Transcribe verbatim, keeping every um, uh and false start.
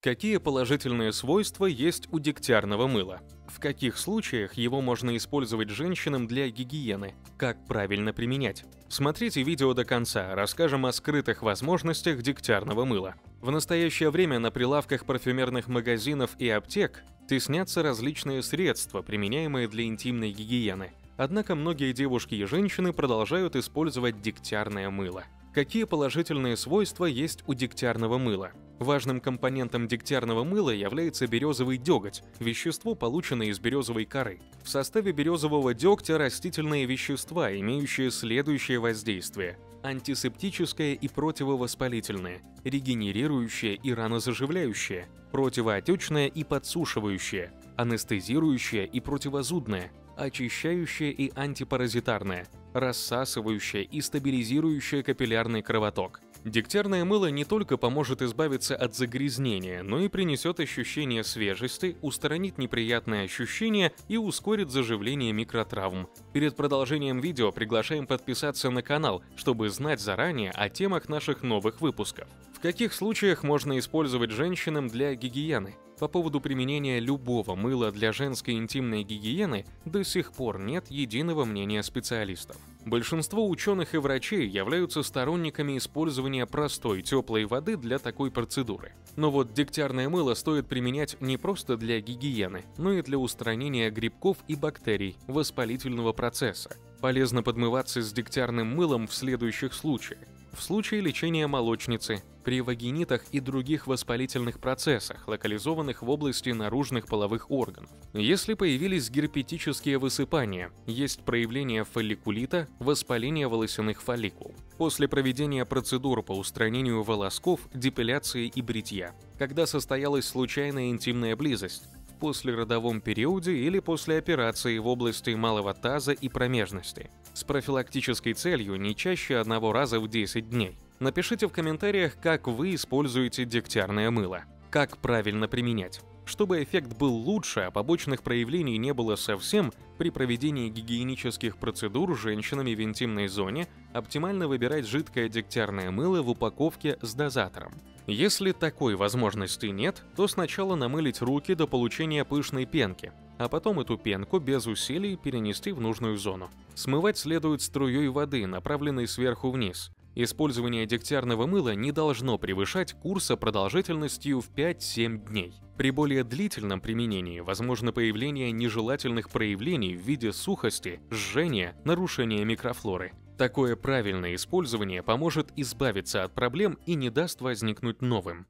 Какие положительные свойства есть у дегтярного мыла? В каких случаях его можно использовать женщинам для гигиены? Как правильно применять? Смотрите видео до конца, расскажем о скрытых возможностях дегтярного мыла. В настоящее время на прилавках парфюмерных магазинов и аптек теснятся различные средства, применяемые для интимной гигиены. Однако многие девушки и женщины продолжают использовать дегтярное мыло. Какие положительные свойства есть у дегтярного мыла? Важным компонентом дегтярного мыла является березовый деготь, вещество, полученное из березовой коры. В составе березового дегтя растительные вещества, имеющие следующее воздействие: антисептическое и противовоспалительное, регенерирующее и ранозаживляющее, противоотечное и подсушивающее, анестезирующее и противозудное, очищающее и антипаразитарное, рассасывающее и стабилизирующее капиллярный кровоток. Дегтярное мыло не только поможет избавиться от загрязнения, но и принесет ощущение свежести, устранит неприятные ощущения и ускорит заживление микротравм. Перед продолжением видео приглашаем подписаться на канал, чтобы знать заранее о темах наших новых выпусков. В каких случаях можно использовать женщинам для гигиены? По поводу применения любого мыла для женской интимной гигиены до сих пор нет единого мнения специалистов. Большинство ученых и врачей являются сторонниками использования простой теплой воды для такой процедуры. Но вот дегтярное мыло стоит применять не просто для гигиены, но и для устранения грибков и бактерий, воспалительного процесса. Полезно подмываться с дегтярным мылом в следующих случаях. В случае лечения молочницы, при вагинитах и других воспалительных процессах, локализованных в области наружных половых органов. Если появились герпетические высыпания, есть проявление фолликулита, воспаление волосяных фолликул. После проведения процедур по устранению волосков, депиляции и бритья. Когда состоялась случайная интимная близость, в послеродовом периоде или после операции в области малого таза и промежности. С профилактической целью не чаще одного раза в десять дней. Напишите в комментариях, как вы используете дегтярное мыло, как правильно применять. Чтобы эффект был лучше, а побочных проявлений не было совсем, при проведении гигиенических процедур женщинами в интимной зоне оптимально выбирать жидкое дегтярное мыло в упаковке с дозатором. Если такой возможности нет, то сначала намылить руки до получения пышной пенки, а потом эту пенку без усилий перенести в нужную зону. Смывать следует струей воды, направленной сверху вниз. Использование дегтярного мыла не должно превышать курса продолжительностью в пять-семь дней. При более длительном применении возможно появление нежелательных проявлений в виде сухости, жжения, нарушения микрофлоры. Такое правильное использование поможет избавиться от проблем и не даст возникнуть новым.